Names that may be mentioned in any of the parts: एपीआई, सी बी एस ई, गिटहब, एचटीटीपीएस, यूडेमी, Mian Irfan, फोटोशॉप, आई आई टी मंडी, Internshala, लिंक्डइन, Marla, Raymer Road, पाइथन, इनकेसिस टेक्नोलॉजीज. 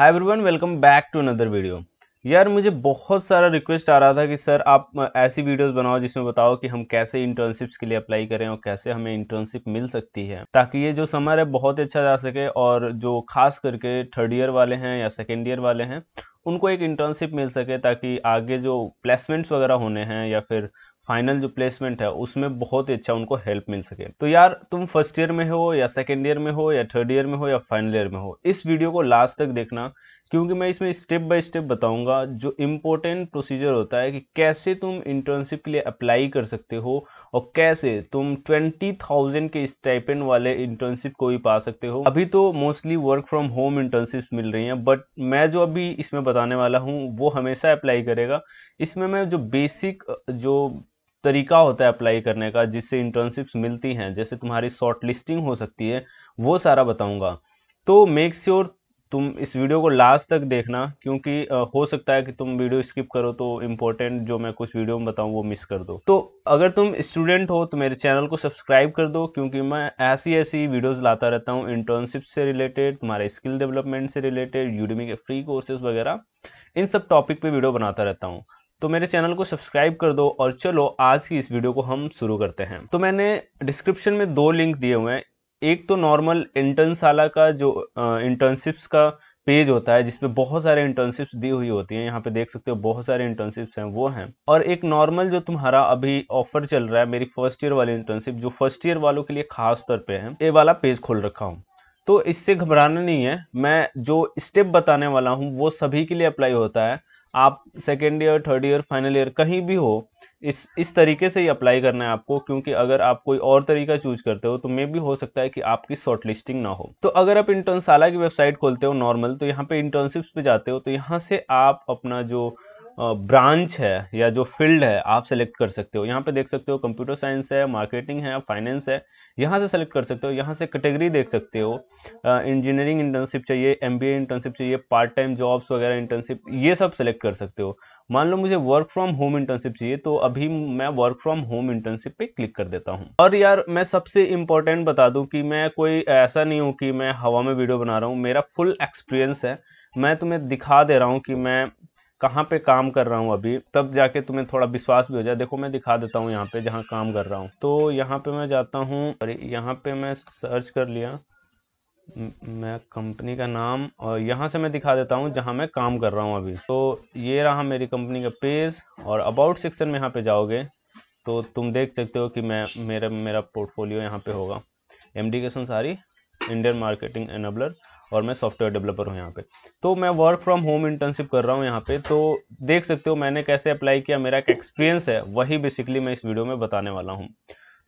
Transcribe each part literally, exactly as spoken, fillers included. Hi everyone, welcome back to another video. यार मुझे बहुत सारा रिक्वेस्ट आ रहा था कि सर आप ऐसी वीडियोस बनाओ जिसमें बताओ कि हम कैसे इंटर्नशिप्स के लिए अप्लाई करें और कैसे हमें इंटर्नशिप मिल सकती है, ताकि ये जो समर है बहुत अच्छा जा सके और जो खास करके थर्ड ईयर वाले हैं या सेकेंड ईयर वाले हैं उनको एक इंटर्नशिप मिल सके, ताकि आगे जो प्लेसमेंट्स वगैरह होने हैं या फिर फाइनल जो प्लेसमेंट है उसमें बहुत ही अच्छा उनको हेल्प मिल सके। तो यार तुम फर्स्ट ईयर में हो या सेकेंड ईयर में हो या थर्ड ईयर में हो या फाइनल ईयर में हो, इस वीडियो को लास्ट तक देखना, क्योंकि मैं इसमें स्टेप बाय स्टेप बताऊंगा जो इम्पोर्टेंट प्रोसीजर होता है कि कैसे तुम इंटर्नशिप के लिए अप्लाई कर सकते हो और कैसे तुम ट्वेंटी थाउजेंड के स्टाइपेंड वाले इंटर्नशिप को भी पा सकते हो। अभी तो mostly work from home internship मिल रही है, बट मैं जो अभी इसमें बताने वाला हूँ वो हमेशा अप्लाई करेगा। इसमें मैं जो बेसिक जो तरीका होता है अप्लाई करने का जिससे इंटर्नशिप्स मिलती हैं, जैसे तुम्हारी शॉर्ट लिस्टिंग हो सकती है, वो सारा बताऊंगा। तो मेक श्योर तुम इस वीडियो को लास्ट तक देखना, क्योंकि हो सकता है कि तुम वीडियो स्किप करो तो इम्पोर्टेंट जो मैं कुछ वीडियो में बताऊं वो मिस कर दो। तो अगर तुम स्टूडेंट हो तो मेरे चैनल को सब्सक्राइब कर दो, क्योंकि मैं ऐसी ऐसी वीडियोस लाता रहता हूं इंटर्नशिप से रिलेटेड, तुम्हारे स्किल डेवलपमेंट से रिलेटेड, यूडेमी के फ्री कोर्सेज वगैरह, इन सब टॉपिक पर वीडियो बनाता रहता हूँ। तो मेरे चैनल को सब्सक्राइब कर दो और चलो आज की इस वीडियो को हम शुरू करते हैं। तो मैंने डिस्क्रिप्शन में दो लिंक दिए हुए हैं, एक तो नॉर्मल इंटर्नशाला का जो इंटर्नशिप्स का पेज होता है जिसपे बहुत सारे इंटर्नशिप्स दी हुई होती हैं, यहाँ पे देख सकते हो बहुत सारे इंटर्नशिप्स हैं वो हैं, और एक नॉर्मल जो तुम्हारा अभी ऑफर चल रहा है मेरी फर्स्ट ईयर वाली इंटर्नशिप, जो फर्स्ट ईयर वालों के लिए खास तौर पे है, ये वाला पेज खोल रखा हूँ। तो इससे घबराना नहीं है, मैं जो स्टेप बताने वाला हूँ वो सभी के लिए अप्लाई होता है। आप second year, third year, final year कहीं भी हो, इस इस तरीके से ही अप्लाई करना है आपको, क्योंकि अगर आप कोई और तरीका चूज करते हो तो मे भी हो सकता है कि आपकी शॉर्ट लिस्टिंग ना हो। तो अगर आप इंटर्नशाला की वेबसाइट खोलते हो नॉर्मल, तो यहाँ पे इंटर्नशिप्स पे जाते हो, तो यहाँ से आप अपना जो ब्रांच है या जो फील्ड है आप सेलेक्ट कर सकते हो। यहाँ पे देख सकते हो कंप्यूटर साइंस है, मार्केटिंग है, फाइनेंस है, यहाँ से सेलेक्ट कर सकते हो। यहाँ से कैटेगरी देख सकते हो, इंजीनियरिंग इंटर्नशिप चाहिए, एमबीए इंटर्नशिप चाहिए, पार्ट टाइम जॉब्स वगैरह इंटर्नशिप, ये सब सेलेक्ट कर सकते हो। मान लो मुझे वर्क फ्रॉम होम इंटर्नशिप चाहिए, तो अभी मैं वर्क फ्रॉम होम इंटर्नशिप पे क्लिक कर देता हूँ। और यार मैं सबसे इम्पोर्टेंट बता दूँ कि मैं कोई ऐसा नहीं हूँ कि मैं हवा में वीडियो बना रहा हूँ, मेरा फुल एक्सपीरियंस है। मैं तुम्हें दिखा दे रहा हूँ कि मैं कहाँ पे काम कर रहा हूँ अभी, तब जाके तुम्हें थोड़ा विश्वास भी हो जाए। देखो मैं दिखा देता हूँ यहाँ पे जहाँ काम कर रहा हूँ। तो यहाँ पे मैं जाता हूँ, अरे यहाँ पे मैं सर्च कर लिया मैं कंपनी का नाम, और यहाँ से मैं दिखा देता हूँ जहाँ मैं काम कर रहा हूँ अभी। तो ये रहा मेरी कंपनी का पेज, और अबाउट सेक्शन में यहाँ पे जाओगे तो तुम देख सकते हो कि मैं मेरा मेरा पोर्टफोलियो यहाँ पे होगा, एम डी के संसारी, इंडियन मार्केटिंग एनेबलर, और मैं सॉफ्टवेयर डेवलपर हूँ यहाँ पे। तो मैं वर्क फ्रॉम होम इंटर्नशिप कर रहा हूँ यहाँ पे, तो देख सकते हो मैंने कैसे अप्लाई किया, मेरा एक एक्सपीरियंस है, वही बेसिकली मैं इस वीडियो में बताने वाला हूँ।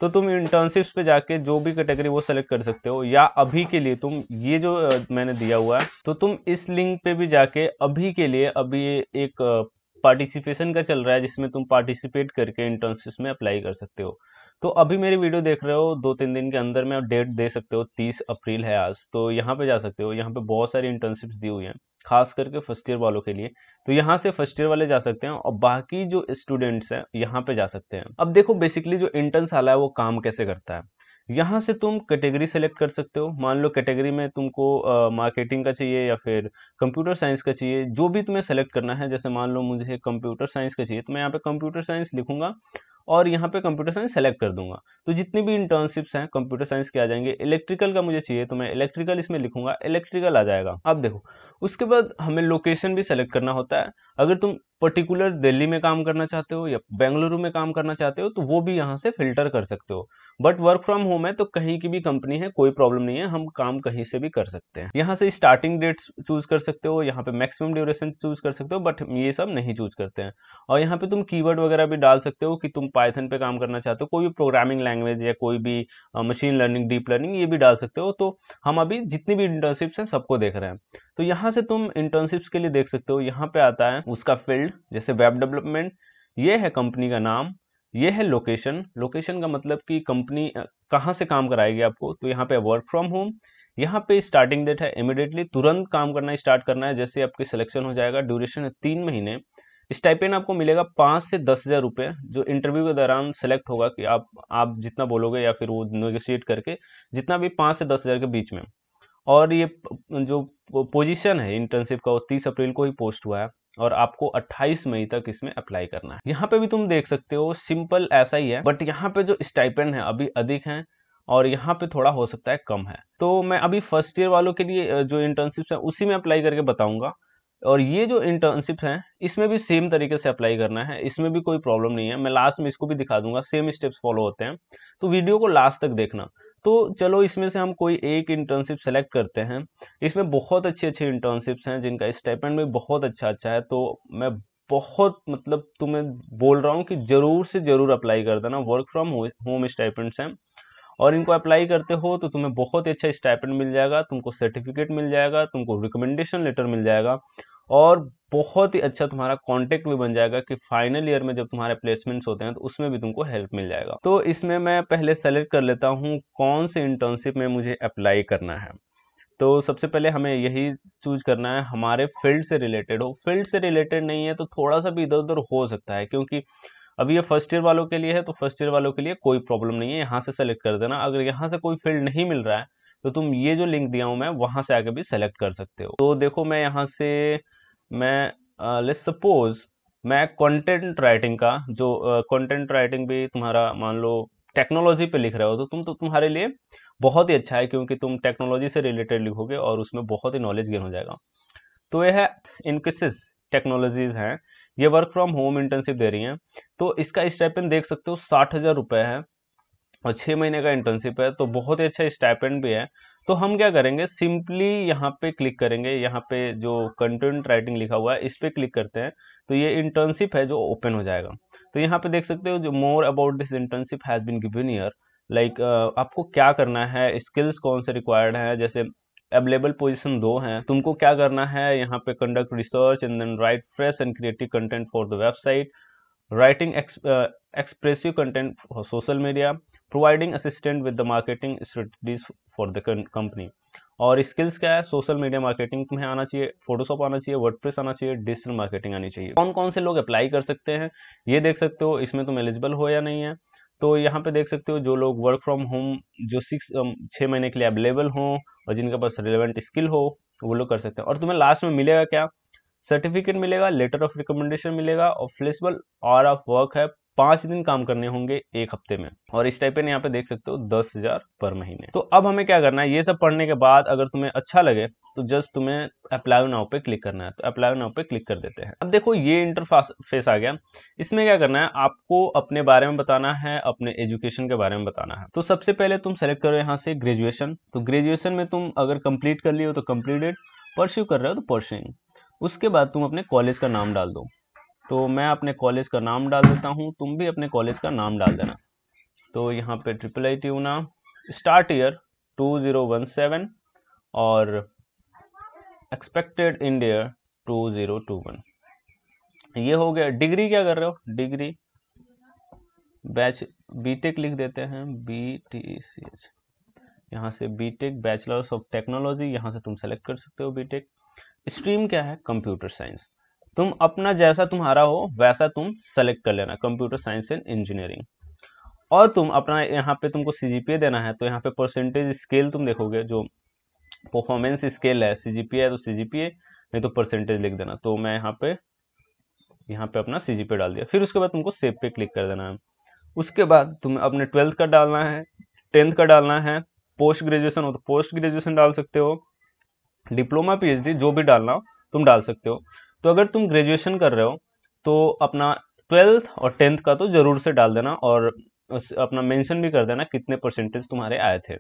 तो तुम इंटर्नशिप्स पे जाके जो भी कैटेगरी वो सेलेक्ट कर सकते हो, या अभी के लिए तुम ये जो मैंने दिया हुआ है, तो तुम इस लिंक पे भी जाके अभी के लिए, अभी एक पार्टिसिपेशन का चल रहा है जिसमें तुम पार्टिसिपेट करके इंटर्नशिप्स में अप्लाई कर सकते हो। तो अभी मेरी वीडियो देख रहे हो, दो तीन दिन के अंदर में डेट दे सकते हो, तीस अप्रैल है आज। तो यहाँ पे जा सकते हो, यहाँ पे बहुत सारी इंटर्नशिप्स दी हुई हैं खास करके फर्स्ट ईयर वालों के लिए। तो यहाँ से फर्स्ट ईयर वाले जा सकते हैं और बाकी जो स्टूडेंट्स हैं यहाँ पे जा सकते हैं। अब देखो बेसिकली जो इंटर्नशाला है वो काम कैसे करता है। यहाँ से तुम कैटेगरी सेलेक्ट कर सकते हो, मान लो कैटेगरी में तुमको मार्केटिंग uh, का चाहिए या फिर कंप्यूटर साइंस का चाहिए, जो भी तुम्हें सेलेक्ट करना है। जैसे मान लो मुझे कंप्यूटर साइंस का चाहिए, तो मैं यहाँ पे कंप्यूटर साइंस लिखूंगा और यहाँ पे कंप्यूटर साइंस सेलेक्ट कर दूंगा। तो जितनी भी इंटर्नशिप्स हैं कंप्यूटर साइंस के आ जाएंगे। इलेक्ट्रिकल का मुझे चाहिए तो मैं इलेक्ट्रिकल इसमें लिखूंगा, इलेक्ट्रिकल आ जाएगा। अब देखो उसके बाद हमें लोकेशन भी सेलेक्ट करना होता है। अगर तुम पर्टिकुलर दिल्ली में काम करना चाहते हो या बेंगलुरु में काम करना चाहते हो तो वो भी यहाँ से फिल्टर कर सकते हो। बट वर्क फ्रॉम होम है तो कहीं की भी कंपनी है, कोई प्रॉब्लम नहीं है, हम काम कहीं से भी कर सकते हैं। यहाँ से स्टार्टिंग डेट चूज कर सकते हो, यहाँ पे मैक्सिमम ड्यूरेशन चूज कर सकते हो, बट ये सब नहीं चूज करते हैं। और यहाँ पे तुम कीवर्ड वगैरह भी डाल सकते हो कि तुम पाइथन पे काम करना चाहते हो, कोई भी प्रोग्रामिंग लैंग्वेज या कोई भी मशीन लर्निंग, डीप लर्निंग, ये भी डाल सकते हो। तो हम अभी जितनी भी इंटर्नशिप्स हैं सबको देख रहे हैं। तो यहाँ से तुम इंटर्नशिप्स के लिए देख सकते हो, यहाँ पे आता है उसका फील्ड, जैसे वेब डेवलपमेंट, ये है कंपनी का नाम, ये है लोकेशन। लोकेशन का मतलब कि कंपनी कहाँ से काम कराएगी आपको, तो यहाँ पे वर्क फ्रॉम होम, यहाँ पे स्टार्टिंग डेट है इमिडिएटली, तुरंत काम करना स्टार्ट करना है जैसे आपकी सिलेक्शन हो जाएगा। ड्यूरेशन है तीन महीने, स्टाइपेंड आपको मिलेगा पाँच से दस हज़ार रुपये, जो इंटरव्यू के दौरान सेलेक्ट होगा कि आप आप जितना बोलोगे या फिर वो नेगोशिएट करके, जितना भी पाँच से दस हज़ार के बीच में। और ये जो पोजीशन है इंटर्नशिप का वो तीस अप्रैल को ही पोस्ट हुआ है और आपको अट्ठाईस मई तक इसमें अप्लाई करना है। यहाँ पे भी तुम देख सकते हो सिंपल ऐसा ही है, बट यहाँ पे जो स्टाइपेंड है अभी अधिक है और यहाँ पे थोड़ा हो सकता है कम है। तो मैं अभी फर्स्ट ईयर वालों के लिए जो इंटर्नशिप्स है उसी में अप्लाई करके बताऊंगा। और ये जो इंटर्नशिप्स हैं इसमें भी सेम तरीके से अप्लाई करना है, इसमें भी कोई प्रॉब्लम नहीं है। मैं लास्ट में इसको भी दिखा दूंगा, सेम स्टेप्स फॉलो होते हैं, तो वीडियो को लास्ट तक देखना। तो चलो इसमें से हम कोई एक इंटर्नशिप सेलेक्ट करते हैं। इसमें बहुत अच्छे अच्छे इंटर्नशिप्स हैं जिनका स्टाइपेंड भी बहुत अच्छा अच्छा है। तो मैं बहुत मतलब तुम्हें बोल रहा हूँ कि जरूर से जरूर अप्लाई कर देना। वर्क फ्रॉम होम स्टाइपेंड्स हैं और इनको अप्लाई करते हो तो तुम्हें बहुत ही अच्छा स्टाइपेंड मिल जाएगा, तुमको सर्टिफिकेट मिल जाएगा, तुमको रिकमेंडेशन लेटर मिल जाएगा और बहुत ही अच्छा तुम्हारा कांटेक्ट भी बन जाएगा कि फाइनल ईयर में जब तुम्हारे प्लेसमेंट्स होते हैं तो उसमें भी तुमको हेल्प मिल जाएगा। तो इसमें मैं पहले सेलेक्ट कर लेता हूँ कौन से इंटर्नशिप में मुझे अप्लाई करना है। तो सबसे पहले हमें यही चूज करना है हमारे फील्ड से रिलेटेड हो। फील्ड से रिलेटेड नहीं है तो थोड़ा सा भी इधर उधर हो सकता है, क्योंकि अभी ये फर्स्ट ईयर वालों के लिए है तो फर्स्ट ईयर वालों के लिए कोई प्रॉब्लम नहीं है, यहाँ से सेलेक्ट कर देना। अगर यहाँ से कोई फील्ड नहीं मिल रहा है तो तुम ये जो लिंक दिया हूँ मैं वहाँ से आके भी सेलेक्ट कर सकते हो। तो देखो मैं यहाँ से मैं लेट्स सपोज मैं कंटेंट राइटिंग का जो कंटेंट uh, राइटिंग भी तुम्हारा मान लो टेक्नोलॉजी पे लिख रहे हो तो तुम तो तुम्हारे लिए बहुत ही अच्छा है, क्योंकि तुम टेक्नोलॉजी से रिलेटेड लिखोगे और उसमें बहुत ही नॉलेज गेन हो जाएगा। तो यह है इनकेसिस टेक्नोलॉजीज हैं, ये वर्क फ्रॉम होम इंटर्नशिप दे रही हैं। तो इसका स्टाइपेंड देख सकते हो साठ हजार रुपये है और छः महीने का इंटर्नशिप है, तो बहुत ही अच्छा स्टाइपेंड भी है। तो हम क्या करेंगे, सिंपली यहाँ पे क्लिक करेंगे, यहाँ पे जो कंटेंट राइटिंग लिखा हुआ है इस पर क्लिक करते हैं तो ये इंटर्नशिप है जो ओपन हो जाएगा। तो यहाँ पे देख सकते हो जो more about this internship has been given here, like आपको क्या करना है, स्किल्स कौन से रिक्वायर्ड हैं, जैसे अवेलेबल पोजीशन दो हैं, तुमको क्या करना है यहाँ पे conduct research and then write fresh and creative content for the website, writing expressive content for social media, providing assistant with the marketing strategies for the company. और स्किल्स क्या है, सोशल मीडिया मार्केटिंग तुम्हें आना चाहिए, फोटोशॉप आना चाहिए, WordPress आना चाहिए, डिजिटल मार्केटिंग आनी चाहिए। कौन कौन से लोग अप्लाई कर सकते हैं ये देख सकते हो, इसमें तुम एलिजिबल हो या नहीं है। तो यहाँ पे देख सकते हो जो लोग वर्क फ्रॉम होम जो सिक्स छः महीने के लिए अवेलेबल हो और जिनके पास रिलेवेंट स्किल हो वो लोग कर सकते हैं। और तुम्हें लास्ट में मिलेगा क्या, सर्टिफिकेट मिलेगा, लेटर ऑफ रिकमेंडेशन मिलेगा और फ्लेक्सिबल आवर ऑफ वर्क है, पाँच दिन काम करने होंगे एक हफ्ते में। और इस टाइप यहाँ पे देख सकते हो दस हजार पर महीने। तो अब हमें क्या करना है, ये सब पढ़ने के बाद अगर तुम्हें अच्छा लगे तो जस्ट तुम्हें अप्लाई नाउ पे क्लिक करना है। तो अप्लाई नाउ पे क्लिक कर देते हैं। अब देखो ये इंटरफेस आ गया, इसमें क्या करना है, आपको अपने बारे में बताना है, अपने एजुकेशन के बारे में बताना है। तो सबसे पहले तुम सेलेक्ट करो यहाँ से ग्रेजुएशन। तो ग्रेजुएशन में तुम अगर कंप्लीट कर लिए हो तो कंप्लीटेड, परस्यू कर रहे हो तो परस्यूइंग। उसके बाद तुम अपने कॉलेज का नाम डाल दो। तो मैं अपने कॉलेज का नाम डाल देता हूँ, तुम भी अपने कॉलेज का नाम डाल देना। तो यहाँ पे triple I T Una, start year two zero one seven और expected in year two zero two one, ये हो गया। डिग्री क्या कर रहे हो, डिग्री बैच बीटेक लिख देते हैं, बी टी सी एच, यहाँ से बीटेक बैचलर्स ऑफ टेक्नोलॉजी, यहाँ से तुम सेलेक्ट कर सकते हो बीटेक। स्ट्रीम क्या है, कंप्यूटर साइंस, तुम अपना जैसा तुम्हारा हो वैसा तुम सेलेक्ट कर लेना, कंप्यूटर साइंस एंड इंजीनियरिंग। और तुम अपना यहाँ पे तुमको सीजीपीए देना है, तो यहाँ पे परसेंटेज स्केल तुम देखोगे, जो परफॉर्मेंस स्केल है, सीजीपीए है तो सीजीपीए, नहीं तो परसेंटेज लिख देना। तो मैं यहाँ पे यहाँ पे अपना सीजीपीए डाल दिया। फिर उसके बाद तुमको सेव पे क्लिक कर देना है। उसके बाद तुम्हें अपने ट्वेल्थ का डालना है, टेंथ का डालना है, पोस्ट ग्रेजुएशन हो तो पोस्ट ग्रेजुएशन डाल सकते हो, डिप्लोमा पी एच डी जो भी डालना हो तुम डाल सकते हो। तो अगर तुम ग्रेजुएशन कर रहे हो तो अपना ट्वेल्थ और टेंथ का तो जरूर से डाल देना और अपना मेंशन भी कर देना कितने परसेंटेज तुम्हारे आए थे।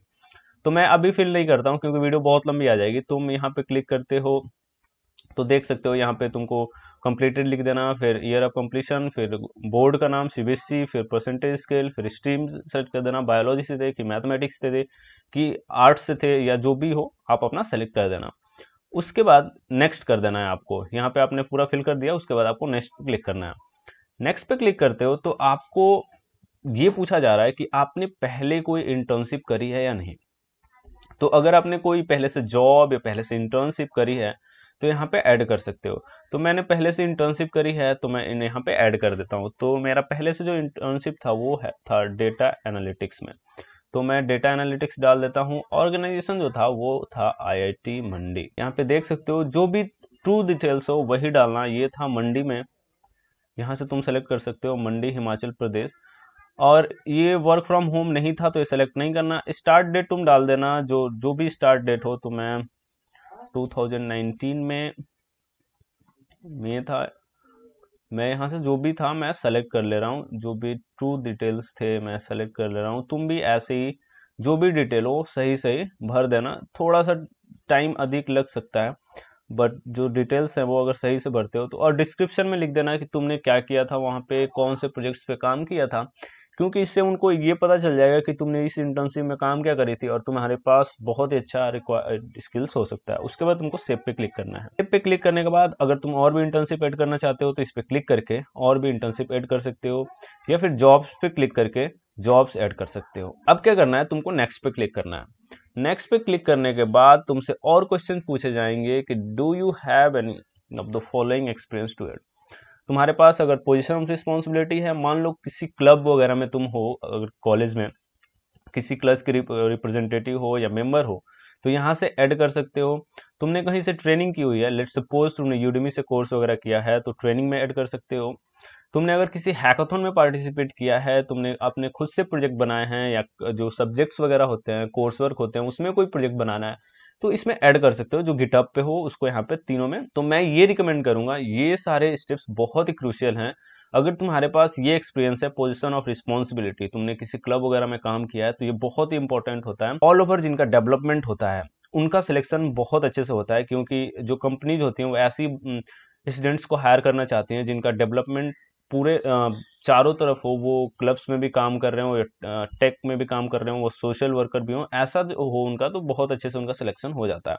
तो मैं अभी फिल नहीं करता हूँ क्योंकि वीडियो बहुत लंबी आ जाएगी। तुम यहाँ पे क्लिक करते हो तो देख सकते हो यहाँ पे तुमको कंप्लीटेड लिख देना, फिर ईयर ऑफ कंप्लीशन, फिर बोर्ड का नाम सी बी एस ई, फिर परसेंटेज स्केल, फिर स्ट्रीम सेलेक्ट कर देना, बायोलॉजी से थे कि मैथमेटिक्स से थे कि आर्ट्स से थे या जो भी हो आप अपना सेलेक्ट कर देना। उसके बाद नेक्स्ट कर देना है आपको, यहाँ पे आपने पूरा फिल कर दिया। उसके बाद आपको नेक्स्ट पे क्लिक करना है। नेक्स्ट पे क्लिक करते हो तो आपको ये पूछा जा रहा है कि आपने पहले कोई इंटर्नशिप करी है या नहीं। तो अगर आपने कोई पहले से जॉब या पहले से इंटर्नशिप करी है तो यहाँ पे ऐड कर सकते हो। तो मैंने पहले से इंटर्नशिप करी है तो मैं यहाँ पे ऐड कर देता हूँ। तो मेरा पहले से जो इंटर्नशिप था वो है था डेटा एनालिटिक्स में। तो मैं डेटा एनालिटिक्स डाल देता हूँ। ऑर्गेनाइजेशन जो था वो था आई आई टी मंडी। यहाँ पे देख सकते हो जो भी ट्रू डिटेल्स हो वही डालना। ये था मंडी में, यहाँ से तुम सेलेक्ट कर सकते हो मंडी हिमाचल प्रदेश। और ये वर्क फ्रॉम होम नहीं था तो ये सेलेक्ट नहीं करना। स्टार्ट डेट तुम डाल देना, जो जो भी स्टार्ट डेट हो। तो मैं दो हज़ार उन्नीस में में था, मैं यहाँ से जो भी था मैं सेलेक्ट कर ले रहा हूँ। जो भी ट्रू डिटेल्स थे मैं सेलेक्ट कर ले रहा हूँ। तुम भी ऐसे ही जो भी डिटेल हो सही सही भर देना। थोड़ा सा टाइम अधिक लग सकता है, बट जो डिटेल्स हैं वो अगर सही से भरते हो तो। और डिस्क्रिप्शन में लिख देना कि तुमने क्या किया था वहाँ पे, कौन से प्रोजेक्ट्स पे काम किया था, क्योंकि इससे उनको ये पता चल जाएगा कि तुमने इस इंटर्नशिप में काम क्या करी थी और तुम्हारे पास बहुत ही अच्छा रिक्वायर्ड स्किल्स हो सकता है। उसके बाद तुमको सेव पे क्लिक करना है। सेव पे क्लिक करने के बाद अगर तुम और भी इंटर्नशिप ऐड करना चाहते हो तो इस पर क्लिक करके और भी इंटर्नशिप ऐड कर सकते हो, या फिर जॉब्स पे क्लिक करके जॉब्स ऐड कर सकते हो। अब क्या करना है, तुमको नेक्स्ट पे क्लिक करना है। नेक्स्ट पे क्लिक करने के बाद तुमसे और क्वेश्चन पूछे जाएंगे कि do you have any of the following experience to add. तुम्हारे पास अगर पोजीशन ऑफ रिस्पॉन्सिबिलिटी है, मान लो किसी क्लब वगैरह में तुम हो, अगर कॉलेज में किसी क्लब के रिप्रेजेंटेटिव हो या मेंबर हो, तो यहाँ से ऐड कर सकते हो। तुमने कहीं से ट्रेनिंग की हुई है, लेट्स सपोज तुमने यूडेमी से कोर्स वगैरह किया है तो ट्रेनिंग में ऐड कर सकते हो। तुमने अगर किसी हैकाथॉन में पार्टिसिपेट किया है, तुमने अपने खुद से प्रोजेक्ट बनाए हैं, या जो सब्जेक्ट्स वगैरह होते हैं, कोर्स वर्क होते हैं, उसमें कोई प्रोजेक्ट बनाना है तो इसमें ऐड कर सकते हो। जो गिटहब पे हो उसको यहाँ पे तीनों में। तो मैं ये रिकमेंड करूंगा, ये सारे स्टेप्स बहुत ही क्रूशियल हैं। अगर तुम्हारे पास ये एक्सपीरियंस है, पोजीशन ऑफ रिस्पॉन्सिबिलिटी, तुमने किसी क्लब वगैरह में काम किया है, तो ये बहुत ही इंपॉर्टेंट होता है। ऑल ओवर जिनका डेवलपमेंट होता है उनका सिलेक्शन बहुत अच्छे से होता है, क्योंकि जो कंपनीज होती हैं वो ऐसी स्टूडेंट्स को हायर करना चाहती हैं जिनका डेवलपमेंट पूरे चारों तरफ हो। वो क्लब्स में भी काम कर रहे हो, या टेक में भी काम कर रहे हो, वो सोशल वर्कर भी हो, ऐसा हो उनका, तो बहुत अच्छे से उनका सिलेक्शन हो जाता है।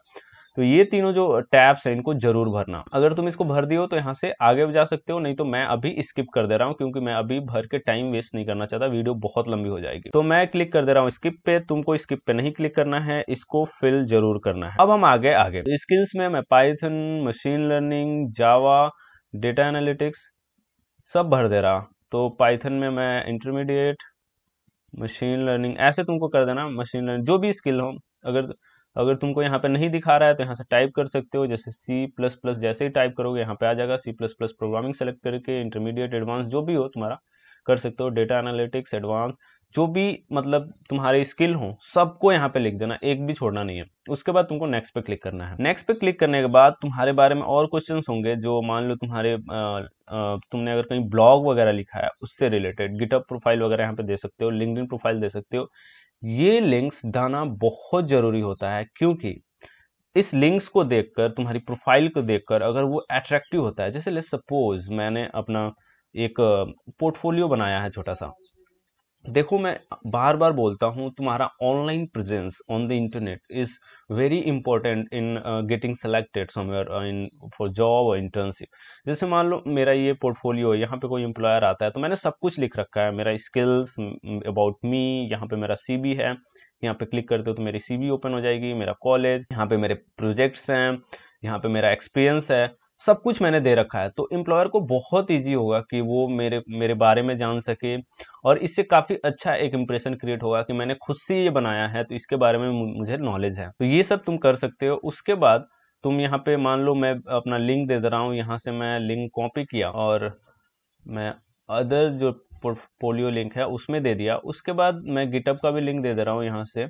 तो ये तीनों जो टैब्स हैं इनको जरूर भरना। अगर तुम इसको भर दिए हो तो यहाँ से आगे जा सकते हो, नहीं तो मैं अभी स्किप कर दे रहा हूँ, क्योंकि मैं अभी भर के टाइम वेस्ट नहीं करना चाहता, वीडियो बहुत लंबी हो जाएगी। तो मैं क्लिक कर दे रहा हूँ स्किप पे। तुमको स्किप पे नहीं क्लिक करना है, इसको फिल जरूर करना है। अब हम आगे आगे स्किल्स में मैं पाइथन, machine learning, Java, data analytics सब भर दे रहा। तो पाइथन में मैं इंटरमीडिएट, मशीन लर्निंग, ऐसे तुमको कर देना। मशीन लर्निंग जो भी स्किल हो, अगर अगर तुमको यहाँ पे नहीं दिखा रहा है तो यहाँ से टाइप कर सकते हो, जैसे सी प्लस प्लस। जैसे ही टाइप करोगे यहाँ पे आ जाएगा C plus plus. Programming select करके इंटरमीडिएट, एडवांस जो भी हो तुम्हारा कर सकते हो। डेटा एनालिटिक्स, एडवांस, जो भी मतलब तुम्हारे स्किल हो सबको यहाँ पे लिख देना, एक भी छोड़ना नहीं है। उसके बाद तुमको नेक्स्ट पे क्लिक करना है। नेक्स्ट पे क्लिक करने के बाद तुम्हारे बारे में और क्वेश्चंस होंगे, जो मान लो तुम्हारे आ, आ, तुमने अगर कहीं ब्लॉग वगैरह लिखा है उससे रिलेटेड। गिटहब प्रोफाइल वगैरह यहाँ पे दे सकते हो, लिंक्डइन प्रोफाइल दे सकते हो। ये लिंक्स डालना बहुत जरूरी होता है, क्योंकि इस लिंक्स को देखकर, तुम्हारी प्रोफाइल को देखकर अगर वो अट्रैक्टिव होता है, जैसे लेट्स सपोज मैंने अपना एक पोर्टफोलियो बनाया है छोटा सा। देखो मैं बार बार बोलता हूँ, तुम्हारा online presence on the internet is very important in getting selected somewhere in for job और इंटर्नशिप। जैसे मान लो मेरा ये पोर्टफोलियो है, यहाँ पे कोई एम्प्लॉयर आता है तो मैंने सब कुछ लिख रखा है, मेरा स्किल्स, अबाउट मी, यहाँ पे मेरा सीवी है। यहाँ पे क्लिक करते हो तो मेरी सीवी ओपन हो जाएगी, मेरा कॉलेज, यहाँ पे मेरे प्रोजेक्ट्स हैं, यहाँ पे मेरा एक्सपीरियंस है, सब कुछ मैंने दे रखा है। तो एम्प्लॉयर को बहुत इजी होगा कि वो मेरे मेरे बारे में जान सके, और इससे काफ़ी अच्छा एक इम्प्रेशन क्रिएट होगा कि मैंने खुद से ये बनाया है, तो इसके बारे में मुझे नॉलेज है। तो ये सब तुम कर सकते हो। उसके बाद तुम यहाँ पे मान लो मैं अपना लिंक दे दे रहा हूँ, यहाँ से मैं लिंक कॉपी किया और मैं अदर जो पोर्टफोलियो लिंक है उसमें दे दिया। उसके बाद मैं गिटहब का भी लिंक दे दे रहा हूँ, यहाँ से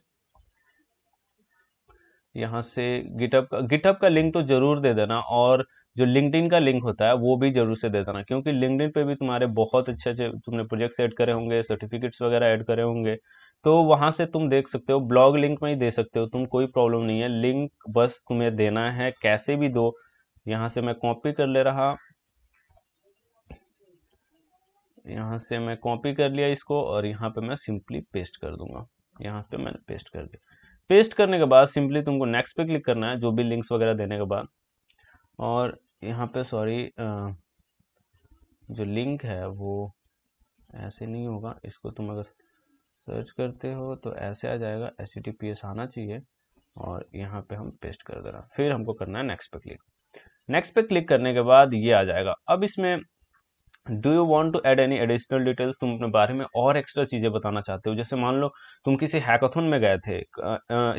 यहाँ से गिटहब का गिटहब का लिंक तो जरूर दे देना, और जो लिंक्डइन का लिंक होता है वो भी जरूर से दे देना, क्योंकि लिंक्डइन पे भी तुम्हारे बहुत अच्छे अच्छे तुमने प्रोजेक्ट्स ऐड करे होंगे, सर्टिफिकेट्स वगैरह ऐड करे होंगे, तो वहाँ से तुम देख सकते हो। ब्लॉग लिंक में ही दे सकते हो तुम, कोई प्रॉब्लम नहीं है। लिंक बस तुम्हें देना है, कैसे भी दो। यहाँ से मैं कॉपी कर ले रहा, यहाँ से मैं कॉपी कर लिया इसको, और यहाँ पे मैं सिंपली पेस्ट कर दूंगा। यहाँ पे मैंने पेस्ट कर दिया। पेस्ट करने के बाद सिंपली तुमको नेक्स्ट पे क्लिक करना है, जो भी लिंक्स वगैरह देने के बाद। और यहाँ पे सॉरी जो लिंक है वो ऐसे नहीं होगा, इसको तुम अगर सर्च करते हो तो ऐसे आ जाएगा, H T T P S आना चाहिए, और यहाँ पे हम पेस्ट कर दे रहे हैं। फिर हमको करना है नेक्स्ट पे क्लिक। नेक्स्ट पे क्लिक करने के बाद ये आ जाएगा। अब इसमें do you want to add any additional details, तुम अपने बारे में और एक्स्ट्रा चीज़ें बताना चाहते हो। जैसे मान लो तुम किसी हैकाथन में गए थे,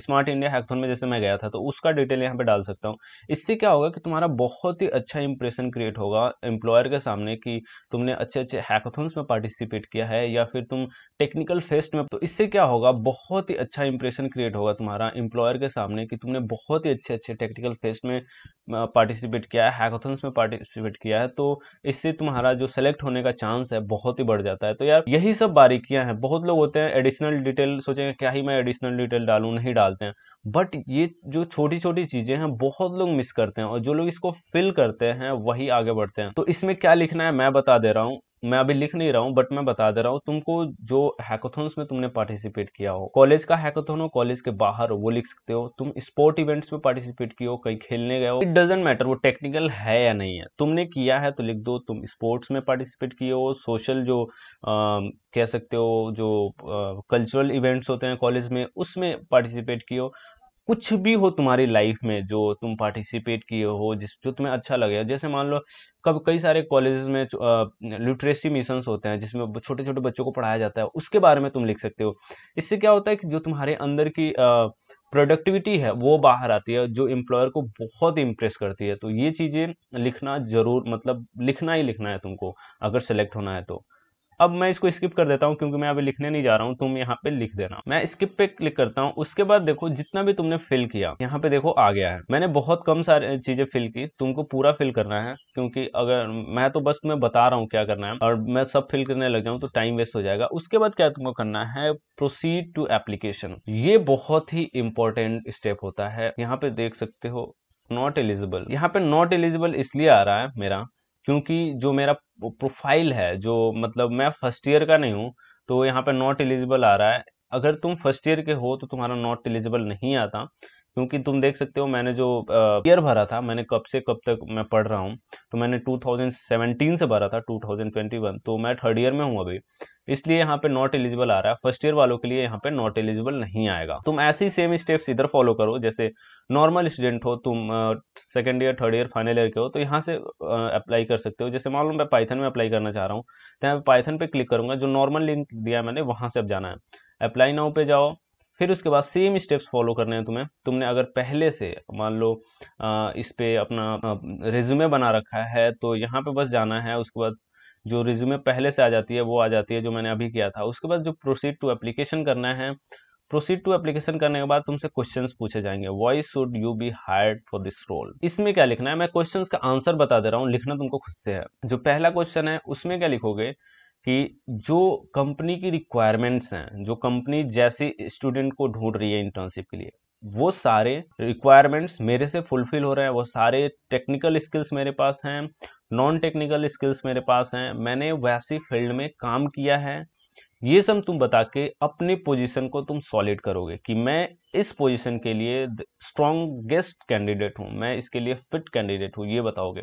स्मार्ट इंडिया हैकाथन में जैसे मैं गया था, तो उसका डिटेल यहाँ पे डाल सकता हूँ। इससे क्या होगा कि तुम्हारा बहुत ही अच्छा इंप्रेशन क्रिएट होगा एम्प्लॉयर के सामने कि तुमने अच्छे अच्छे हैकाथन्स में पार्टिसिपेट किया है या फिर तुम टेक्निकल फेस्ट में। तो इससे क्या होगा, बहुत ही अच्छा इंप्रेशन क्रिएट होगा तुम्हारा एम्प्लॉयर के सामने कि तुमने बहुत ही अच्छे अच्छे टेक्निकल फेस्ट में पार्टिसिपेट किया है, हैकाथन्स में पार्टिसिपेट किया है। तो इससे तुम्हारा जो सेलेक्ट होने का चांस है बहुत ही बढ़ जाता है। तो यार यही सब बारीकियां हैं। बहुत लोग होते हैं एडिशनल डिटेल सोचेंगे क्या ही मैं एडिशनल डिटेल डालूं, नहीं डालते हैं, बट ये जो छोटी छोटी चीजें हैं बहुत लोग मिस करते हैं और जो लोग इसको फिल करते हैं वही आगे बढ़ते हैं। तो इसमें क्या लिखना है मैं बता दे रहा हूँ, मैं अभी लिख नहीं रहा हूँ बट मैं बता दे रहा हूँ तुमको। जो हैकाथॉन्स में तुमने पार्टिसिपेट किया हो, कॉलेज का हैकाथॉन हो, कॉलेज के बाहर हो, वो लिख सकते हो। तुम स्पोर्ट इवेंट्स में पार्टिसिपेट किया हो, कहीं खेलने गए हो, इट डजेंट मैटर वो टेक्निकल है या नहीं है, तुमने किया है तो लिख दो। तुम स्पोर्ट्स में पार्टिसिपेट किए हो, सोशल जो आ, कह सकते हो जो कल्चरल इवेंट्स होते हैं कॉलेज में, उसमें पार्टिसिपेट किए हो। कुछ भी हो तुम्हारी लाइफ में जो तुम पार्टिसिपेट किए हो, जिस जो तुम्हें अच्छा लगे। जैसे मान लो कब कई सारे कॉलेजेस में लिटरेसी मिशंस होते हैं जिसमें छोटे छोटे बच्चों को पढ़ाया जाता है, उसके बारे में तुम लिख सकते हो। इससे क्या होता है कि जो तुम्हारे अंदर की प्रोडक्टिविटी है वो बाहर आती है, जो एम्प्लॉयर को बहुत इम्प्रेस करती है। तो ये चीज़ें लिखना जरूर, मतलब लिखना ही लिखना है तुमको अगर सेलेक्ट होना है तो। अब मैं इसको स्किप कर देता हूं क्योंकि मैं अभी लिखने नहीं जा रहा हूं, तुम यहाँ पे लिख देना। मैं स्किप पे क्लिक करता हूं। उसके बाद देखो जितना भी तुमने फिल किया यहाँ पे देखो आ गया है। मैंने बहुत कम सारी चीजें फिल की, तुमको पूरा फिल करना है क्योंकि अगर मैं तो बस मैं बता रहा हूँ क्या करना है और मैं सब फिल करने लग जाऊँ तो टाइम वेस्ट हो जाएगा। उसके बाद क्या तुमको करना है, प्रोसीड टू एप्लीकेशन। ये बहुत ही इंपॉर्टेंट स्टेप होता है। यहाँ पे देख सकते हो नॉट एलिजिबल, यहाँ पे नॉट एलिजिबल इसलिए आ रहा है मेरा क्योंकि जो मेरा प्रोफाइल है, जो मतलब मैं फर्स्ट ईयर का नहीं हूँ तो यहाँ पे नॉट एलिजिबल आ रहा है। अगर तुम फर्स्ट ईयर के हो तो तुम्हारा नॉट एलिजिबल नहीं आता, क्योंकि तुम देख सकते हो मैंने जो ईयर भरा था, मैंने कब से कब तक मैं पढ़ रहा हूँ, तो मैंने टू थाउजेंड सेवेंटीन से भरा था टू थाउजेंड ट्वेंटी वन, तो मैं थर्ड ईयर में हूँ अभी, इसलिए यहाँ पे नॉट एलिजिबल आ रहा है। फर्स्ट ईयर वालों के लिए यहाँ पे नॉट एलिजिबल नहीं आएगा। तुम ऐसे ही सेम स्टेप्स इधर फॉलो करो। जैसे नॉर्मल स्टूडेंट हो तुम, second year, third year, final year के हो, तो यहाँ से अप्लाई uh, कर सकते हो। जैसे मान लो मैं पाइथन में अप्लाई करना चाह रहा हूँ तो मैं पाइथन पे क्लिक करूंगा, जो नॉर्मल लिंक दिया मैंने वहाँ से अब जाना है, अप्लाई नाउ पे जाओ। फिर उसके बाद सेम स्टेप्स फॉलो करने हैं तुम्हें। तुमने अगर पहले से मान लो आ, इस पर अपना रिज्यूमे बना रखा है तो यहाँ पे बस जाना है। उसके बाद जो रिज्यूमे पहले से आ जाती है वो आ जाती है, जो मैंने अभी किया था। उसके बाद जो प्रोसीड टू एप्लीकेशन करना है, प्रोसीड टू एप्लीकेशन करने के बाद तुमसे क्वेश्चंस पूछे जाएंगे। Why should you be hired for this role. इसमें क्या लिखना है, मैं क्वेश्चंस का आंसर बता दे रहा हूँ, लिखना तुमको खुद से है। जो पहला क्वेश्चन है उसमें क्या लिखोगे कि जो कंपनी की रिक्वायरमेंट्स हैं, जो कंपनी जैसी स्टूडेंट को ढूंढ रही है इंटर्नशिप के लिए, वो सारे रिक्वायरमेंट्स मेरे से फुलफिल हो रहे हैं, वो सारे टेक्निकल स्किल्स मेरे पास हैं, नॉन टेक्निकल स्किल्स मेरे पास हैं, मैंने वैसी फील्ड में काम किया है। ये सब तुम बता के अपनी पोजीशन को तुम सॉलिड करोगे कि मैं इस पोजीशन के लिए स्ट्रॉन्गेस्ट कैंडिडेट हूँ, मैं इसके लिए फिट कैंडिडेट हूँ। ये बताओगे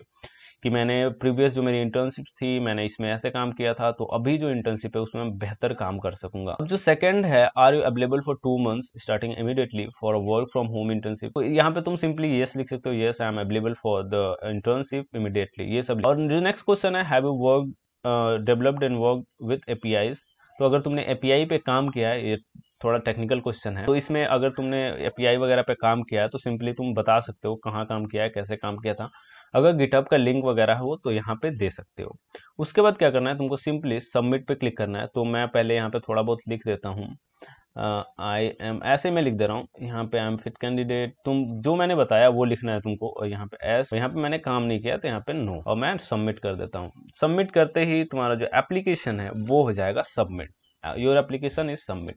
कि मैंने प्रीवियस जो मेरी इंटर्नशिप थी मैंने इसमें ऐसे काम किया था, तो अभी जो इंटर्नशिप है उसमें मैं बेहतर काम कर सकूंगा। अब जो सेकंड है, are you available for two months starting immediately for work from home internship, तो यहाँ पे तुम सिंपली येस लिख सकते हो, yes I am available for the internship immediately. ये सब। और जो नेक्स्ट क्वेश्चन है, have you work developed and work with APIs, तो अगर तुमने एपीआई पे काम किया है, ये थोड़ा टेक्निकल क्वेश्चन है, तो इसमें अगर तुमने एपीआई वगैरह पे काम किया है तो सिंपली तुम बता सकते हो कहाँ काम किया है, कैसे काम किया था। अगर गिटहब का लिंक वगैरह हो तो यहाँ पे दे सकते हो। उसके बाद क्या करना है तुमको, सिंपली सबमिट पे क्लिक करना है। तो मैं पहले यहाँ पे थोड़ा बहुत लिख देता हूँ, आई एम, ऐसे मैं लिख दे रहा हूँ यहाँ पे, आई एम फिट कैंडिडेट। तुम जो मैंने बताया वो लिखना है तुमको। और यहाँ पे एस, यहाँ पे मैंने काम नहीं किया तो यहाँ पे नो, और मैं सबमिट कर देता हूँ। सबमिट करते ही तुम्हारा जो एप्लीकेशन है वो हो जाएगा submit, your application is submit.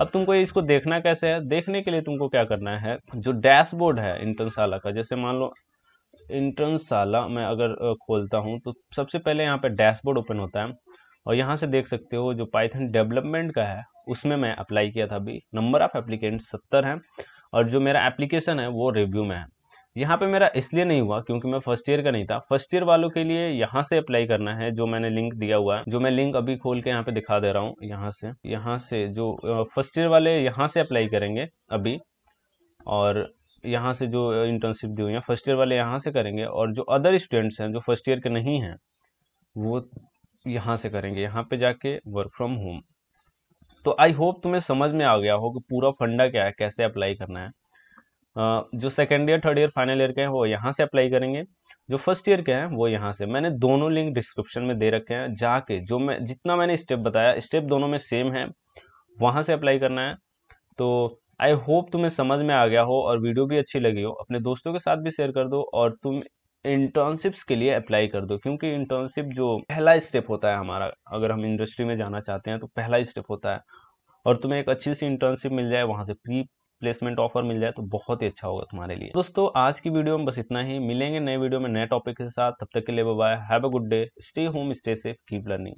अब तुमको इसको देखना कैसे है, देखने के लिए तुमको क्या करना है, जो डैशबोर्ड है इंटर्नशाला का, जैसे मान लो इंटर्नशाला मैं अगर खोलता हूं तो सबसे पहले यहां पे डैशबोर्ड ओपन होता है और यहां से देख सकते हो जो पाइथन डेवलपमेंट का है उसमें मैं अप्लाई किया था। अभी नंबर ऑफ एप्लीकेंट सत्तर हैं और जो मेरा एप्लीकेशन है वो रिव्यू में है। यहाँ पे मेरा इसलिए नहीं हुआ क्योंकि मैं फर्स्ट ईयर का नहीं था। फर्स्ट ईयर वालों के लिए यहाँ से अप्लाई करना है, जो मैंने लिंक दिया हुआ है, जो मैं लिंक अभी खोल के यहाँ पे दिखा दे रहा हूँ। यहाँ से यहाँ से जो फर्स्ट ईयर वाले यहाँ से अप्लाई करेंगे अभी, और यहाँ से जो इंटर्नशिप दी हुई है फर्स्ट ईयर वाले यहाँ से करेंगे, और जो अदर स्टूडेंट्स हैं जो फर्स्ट ईयर के नहीं हैं वो यहाँ से करेंगे, यहाँ पे जाके वर्क फ्रॉम होम। तो आई होप तुम्हें समझ में आ गया हो कि पूरा फंडा क्या है, कैसे अप्लाई करना है। जो second year third year final year के हैं वो यहाँ से अप्लाई करेंगे, जो फर्स्ट ईयर के हैं वो यहाँ से। मैंने दोनों लिंक डिस्क्रिप्शन में दे रखे हैं, जाके जो मैं जितना मैंने स्टेप बताया स्टेप दोनों में सेम है, वहाँ से अप्लाई करना है। तो आई होप तुम्हें समझ में आ गया हो और वीडियो भी अच्छी लगी हो। अपने दोस्तों के साथ भी शेयर कर दो और तुम इंटर्नशिप्स के लिए अप्लाई कर दो, क्योंकि इंटर्नशिप जो पहला स्टेप होता है हमारा, अगर हम इंडस्ट्री में जाना चाहते हैं तो पहला स्टेप होता है। और तुम्हें एक अच्छी सी इंटर्नशिप मिल जाए, वहाँ से प्री प्लेसमेंट ऑफर मिल जाए तो बहुत ही अच्छा होगा तुम्हारे लिए। दोस्तों आज की वीडियो में बस इतना ही, मिलेंगे नए वीडियो में नए टॉपिक के साथ। तब तक के लिए bye bye, have a good day, stay home, stay safe, keep learning.